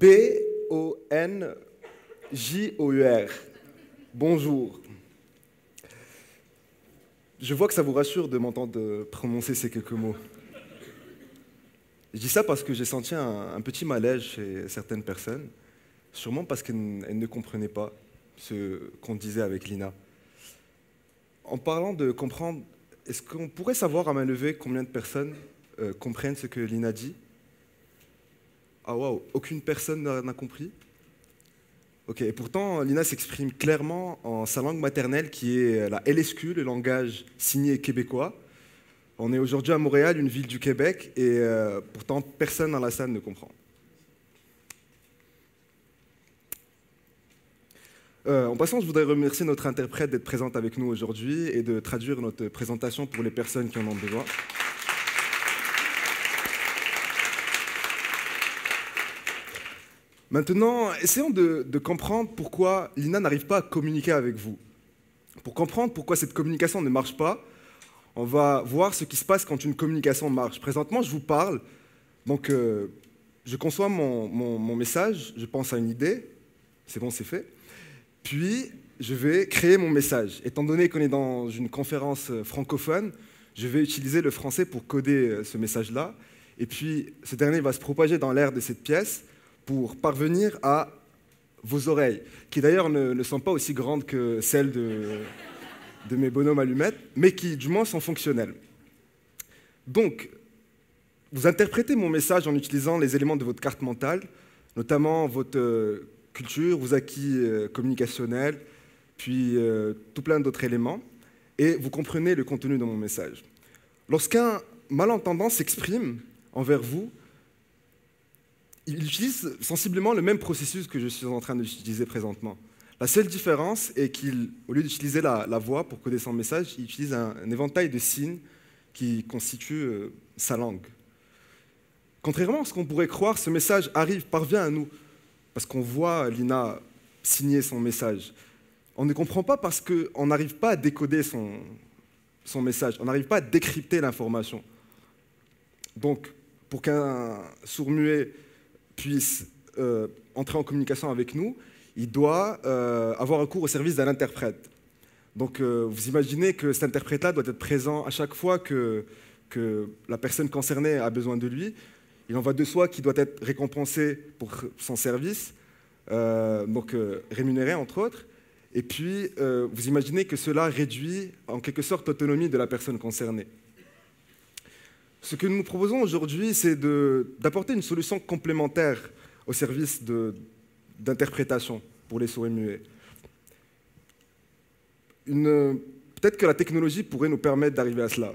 B-O-N-J-O-U-R. Bonjour. Je vois que ça vous rassure de m'entendre prononcer ces quelques mots. Je dis ça parce que j'ai senti un petit malaise chez certaines personnes, sûrement parce qu'elles ne comprenaient pas ce qu'on disait avec Lina. En parlant de comprendre, est-ce qu'on pourrait savoir à main levée combien de personnes comprennent ce que Lina dit? Ah waouh, aucune personne n'a compris. Ok, et pourtant Lina s'exprime clairement en sa langue maternelle qui est la LSQ, le langage signé québécois. On est aujourd'hui à Montréal, une ville du Québec, et pourtant personne dans la salle ne comprend. En passant, je voudrais remercier notre interprète d'être présente avec nous aujourd'hui et de traduire notre présentation pour les personnes qui en ont besoin. Maintenant, essayons de comprendre pourquoi Lina n'arrive pas à communiquer avec vous. Pour comprendre pourquoi cette communication ne marche pas, on va voir ce qui se passe quand une communication marche. Présentement, je vous parle, donc je conçois mon message, je pense à une idée, c'est bon, c'est fait, puis je vais créer mon message. Étant donné qu'on est dans une conférence francophone, je vais utiliser le français pour coder ce message-là, et puis ce dernier va se propager dans l'air de cette pièce pour parvenir à vos oreilles, qui d'ailleurs ne sont pas aussi grandes que celles de mes bonhommes allumettes, mais qui, du moins, sont fonctionnels. Donc, vous interprétez mon message en utilisant les éléments de votre carte mentale, notamment votre culture, vos acquis communicationnels, puis tout plein d'autres éléments, et vous comprenez le contenu de mon message. Lorsqu'un malentendant s'exprime envers vous, il utilise sensiblement le même processus que je suis en train d'utiliser présentement. La seule différence est qu'au lieu d'utiliser la voix pour coder son message, il utilise un éventail de signes qui constitue sa langue. Contrairement à ce qu'on pourrait croire, ce message arrive, parvient à nous, parce qu'on voit Lina signer son message. On ne comprend pas parce qu'on n'arrive pas à décoder son message, on n'arrive pas à décrypter l'information. Donc, pour qu'un sourd-muet puisse entrer en communication avec nous, il doit avoir recours au service d'un interprète. Donc vous imaginez que cet interprète-là doit être présent à chaque fois que la personne concernée a besoin de lui. Il en va de soi qu'il doit être récompensé pour son service, donc rémunéré entre autres. Et puis vous imaginez que cela réduit en quelque sorte l'autonomie de la personne concernée. Ce que nous proposons aujourd'hui, c'est d'apporter une solution complémentaire au service d'interprétation pour les sourds et muets. Peut-être que la technologie pourrait nous permettre d'arriver à cela.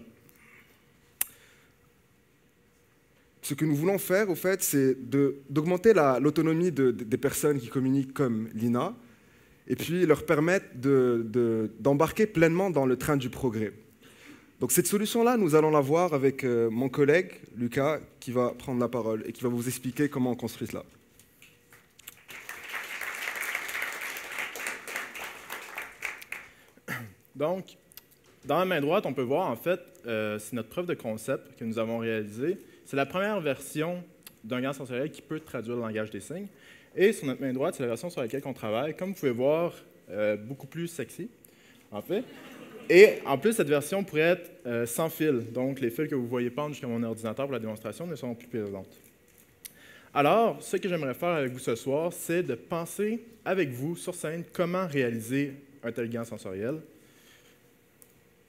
Ce que nous voulons faire, au fait, c'est d'augmenter l'autonomie des personnes qui communiquent comme Lina, et puis leur permettre d'embarquer pleinement dans le train du progrès. Donc cette solution-là, nous allons la voir avec mon collègue, Lucas, qui va prendre la parole et qui va vous expliquer comment on construit cela. Donc, dans la main droite, on peut voir, en fait, c'est notre preuve de concept que nous avons réalisée. C'est la première version d'un grand sensoriel qui peut traduire le langage des signes. Et sur notre main droite, c'est la version sur laquelle on travaille. Comme vous pouvez voir, beaucoup plus sexy, en fait. Et en plus, cette version pourrait être sans fil. Donc, les fils que vous voyez pendre jusqu'à mon ordinateur pour la démonstration ne seront plus pédantes. Alors, ce que j'aimerais faire avec vous ce soir, c'est de penser avec vous, sur scène, comment réaliser un tel grand sensoriel.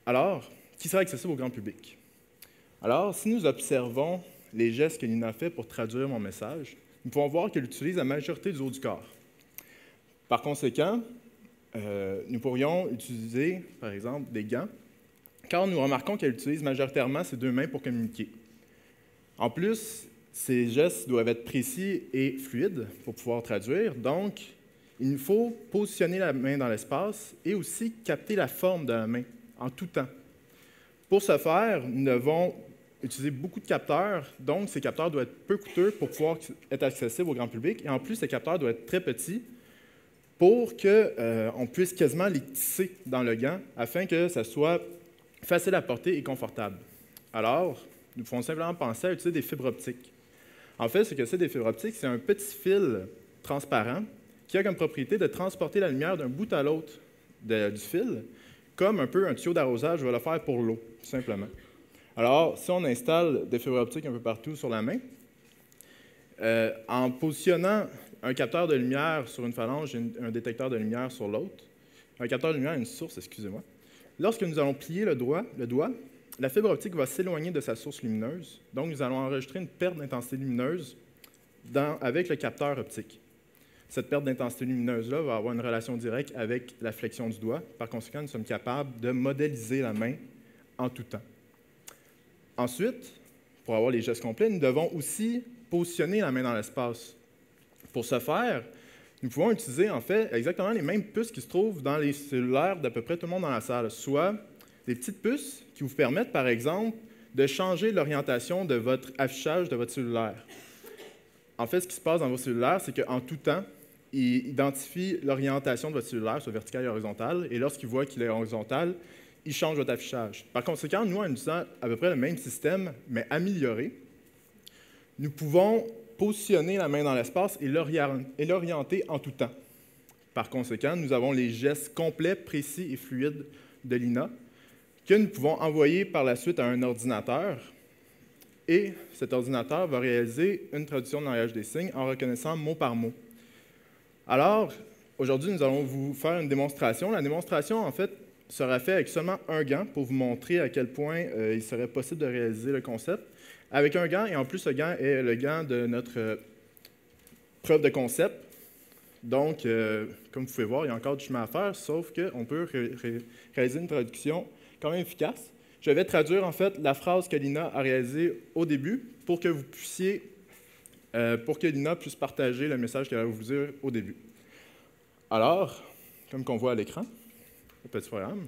Alors, qui sera accessible au grand public? Alors, si nous observons les gestes que Lina fait pour traduire mon message, nous pouvons voir qu'elle utilise la majorité du haut du corps. Par conséquent, nous pourrions utiliser, par exemple, des gants, car nous remarquons qu'elle utilise majoritairement ses deux mains pour communiquer. En plus, ses gestes doivent être précis et fluides pour pouvoir traduire, donc il nous faut positionner la main dans l'espace et aussi capter la forme de la main en tout temps. Pour ce faire, nous devons utiliser beaucoup de capteurs, donc ces capteurs doivent être peu coûteux pour pouvoir être accessibles au grand public, et en plus, ces capteurs doivent être très petits pour qu'on puisse quasiment les tisser dans le gant, afin que ça soit facile à porter et confortable. Alors, nous pouvons simplement penser à utiliser des fibres optiques. En fait, ce que c'est des fibres optiques, c'est un petit fil transparent qui a comme propriété de transporter la lumière d'un bout à l'autre du fil, comme un peu un tuyau d'arrosage va le faire pour l'eau, tout simplement. Alors, si on installe des fibres optiques un peu partout sur la main, en positionnant un capteur de lumière sur une phalange et un détecteur de lumière sur l'autre, un capteur de lumière et une source, excusez-moi, lorsque nous allons plier le doigt, la fibre optique va s'éloigner de sa source lumineuse, donc nous allons enregistrer une perte d'intensité lumineuse avec le capteur optique. Cette perte d'intensité lumineuse-là va avoir une relation directe avec la flexion du doigt. Par conséquent, nous sommes capables de modéliser la main en tout temps. Ensuite, pour avoir les gestes complets, nous devons aussi positionner la main dans l'espace. Pour ce faire, nous pouvons utiliser en fait exactement les mêmes puces qui se trouvent dans les cellulaires d'à peu près tout le monde dans la salle, soit des petites puces qui vous permettent, par exemple, de changer l'orientation de votre affichage de votre cellulaire. En fait, ce qui se passe dans vos cellulaires, c'est qu'en tout temps, il identifie l'orientation de votre cellulaire, soit verticale et horizontale, et lorsqu'il voit qu'il est horizontal, il change votre affichage. Par conséquent, nous, en utilisant à peu près le même système, mais amélioré, nous pouvons positionner la main dans l'espace et l'orienter en tout temps. Par conséquent, nous avons les gestes complets, précis et fluides de l'INA, que nous pouvons envoyer par la suite à un ordinateur, et cet ordinateur va réaliser une traduction de langage des signes en reconnaissant mot par mot. Alors, aujourd'hui, nous allons vous faire une démonstration. La démonstration, en fait, sera faite avec seulement un gant pour vous montrer à quel point il serait possible de réaliser le concept. Avec un gant, et en plus, ce gant est le gant de notre preuve de concept. Donc, comme vous pouvez voir, il y a encore du chemin à faire, sauf qu'on peut réaliser une traduction quand même efficace. Je vais traduire en fait la phrase que l'INA a réalisée au début pour que vous puissiez, pour que l'INA puisse partager le message qu'elle va vous dire au début. Alors, comme qu'on voit à l'écran, le petit programme.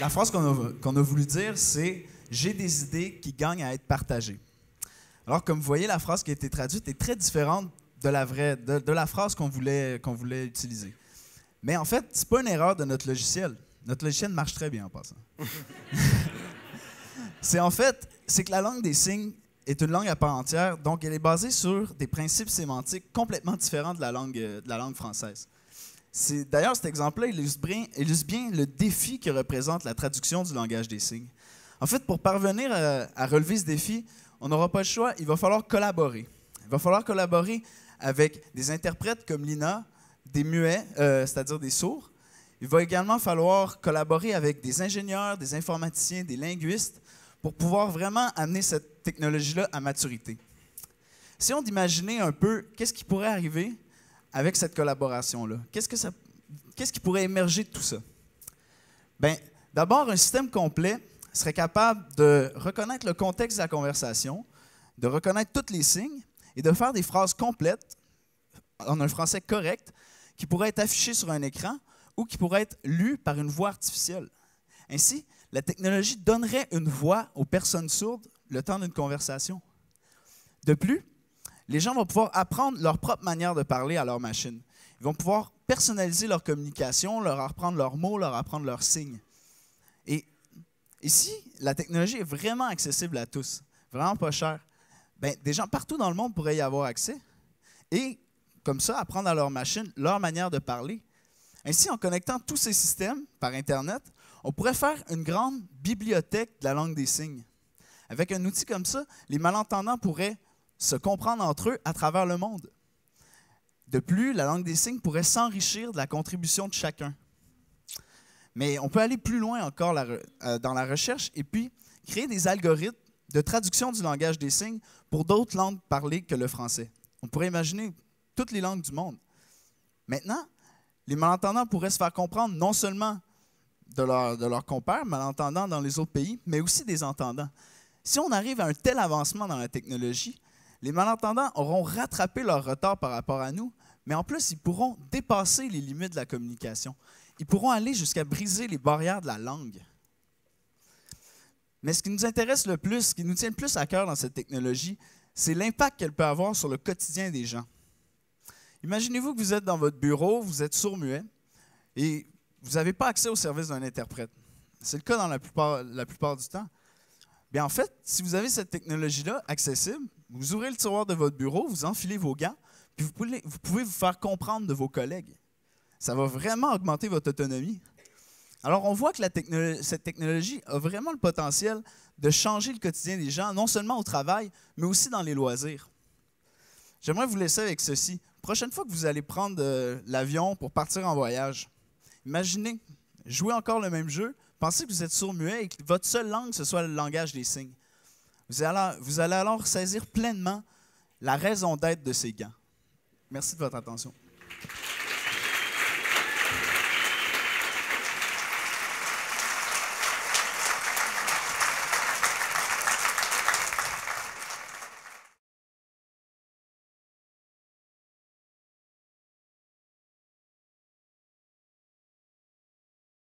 La phrase qu'on a voulu dire, c'est « J'ai des idées qui gagnent à être partagées ». Alors, comme vous voyez, la phrase qui a été traduite est très différente de la vraie, de la phrase qu'on voulait utiliser. Mais en fait, c'est pas une erreur de notre logiciel. Notre logiciel marche très bien en passant. c'est que la langue des signes est une langue à part entière, donc elle est basée sur des principes sémantiques complètement différents de la langue française. D'ailleurs, cet exemple-là illustre bien le défi que représente la traduction du langage des signes. En fait, pour parvenir à relever ce défi, on n'aura pas le choix, il va falloir collaborer. Il va falloir collaborer avec des interprètes comme l'INA, des muets, c'est-à-dire des sourds. Il va également falloir collaborer avec des ingénieurs, des informaticiens, des linguistes pour pouvoir vraiment amener cette technologie-là à maturité. Si on imaginait un peu qu'est-ce qui pourrait arriver avec cette collaboration-là. Qu'est-ce qui pourrait émerger de tout ça? Bien, d'abord, un système complet serait capable de reconnaître le contexte de la conversation, de reconnaître tous les signes et de faire des phrases complètes en un français correct qui pourraient être affichées sur un écran ou qui pourraient être lues par une voix artificielle. Ainsi, la technologie donnerait une voix aux personnes sourdes le temps d'une conversation. De plus, les gens vont pouvoir apprendre leur propre manière de parler à leur machine. Ils vont pouvoir personnaliser leur communication, leur apprendre leurs mots, leur apprendre leurs signes. Et ici, la technologie est vraiment accessible à tous, vraiment pas chère. Bien, des gens partout dans le monde pourraient y avoir accès et, comme ça, apprendre à leur machine leur manière de parler. Ainsi, en connectant tous ces systèmes par Internet, on pourrait faire une grande bibliothèque de la langue des signes. Avec un outil comme ça, les malentendants pourraient se comprendre entre eux à travers le monde. De plus, la langue des signes pourrait s'enrichir de la contribution de chacun. Mais on peut aller plus loin encore dans la recherche et puis créer des algorithmes de traduction du langage des signes pour d'autres langues parlées que le français. On pourrait imaginer toutes les langues du monde. Maintenant, les malentendants pourraient se faire comprendre non seulement de leurs compères malentendants dans les autres pays, mais aussi des entendants. Si on arrive à un tel avancement dans la technologie, les malentendants auront rattrapé leur retard par rapport à nous, mais en plus, ils pourront dépasser les limites de la communication. Ils pourront aller jusqu'à briser les barrières de la langue. Mais ce qui nous intéresse le plus, ce qui nous tient le plus à cœur dans cette technologie, c'est l'impact qu'elle peut avoir sur le quotidien des gens. Imaginez-vous que vous êtes dans votre bureau, vous êtes sourd-muet et vous n'avez pas accès au service d'un interprète. C'est le cas dans la plupart du temps. Bien, en fait, si vous avez cette technologie-là accessible, vous ouvrez le tiroir de votre bureau, vous enfilez vos gants, puis vous pouvez vous faire comprendre de vos collègues. Ça va vraiment augmenter votre autonomie. Alors, on voit que cette technologie a vraiment le potentiel de changer le quotidien des gens, non seulement au travail, mais aussi dans les loisirs. J'aimerais vous laisser avec ceci. Prochaine fois que vous allez prendre l'avion pour partir en voyage, imaginez, jouez encore le même jeu, pensez que vous êtes sourd-muet et que votre seule langue, ce soit le langage des signes. Vous allez alors saisir pleinement la raison d'être de ces gants. Merci de votre attention.